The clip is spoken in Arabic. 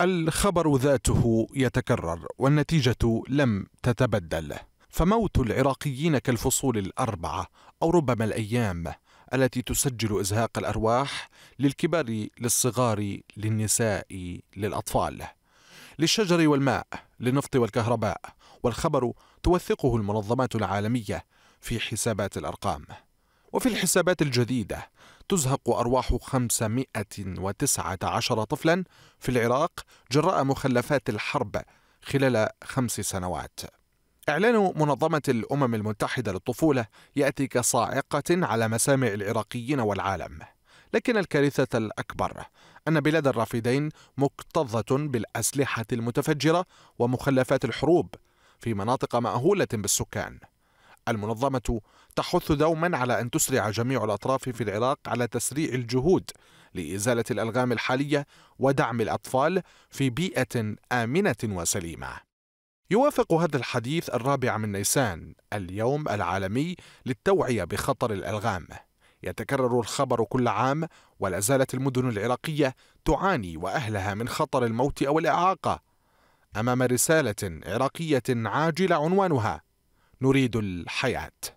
الخبر ذاته يتكرر والنتيجة لم تتبدل، فموت العراقيين كالفصول الأربعة أو ربما الأيام التي تسجل إزهاق الأرواح للكبار للصغار للنساء للأطفال للشجر والماء للنفط والكهرباء، والخبر توثقه المنظمات العالمية في حسابات الأرقام. وفي الحسابات الجديدة تزهق أرواح 519 طفلا في العراق جراء مخلفات الحرب خلال 5 سنوات. إعلان منظمة الأمم المتحدة للطفولة يأتي كصاعقة على مسامع العراقيين والعالم، لكن الكارثة الأكبر أن بلاد الرافدين مكتظة بالأسلحة المتفجرة ومخلفات الحروب في مناطق مأهولة بالسكان. المنظمة تحث دوما على أن تسرع جميع الأطراف في العراق على تسريع الجهود لإزالة الألغام الحالية ودعم الأطفال في بيئة آمنة وسليمة. يوافق هذا الحديث 4 نيسان اليوم العالمي للتوعية بخطر الألغام. يتكرر الخبر كل عام، ولا زالت المدن العراقية تعاني وأهلها من خطر الموت أو الإعاقة، أمام رسالة عراقية عاجلة عنوانها: نريد الحياة.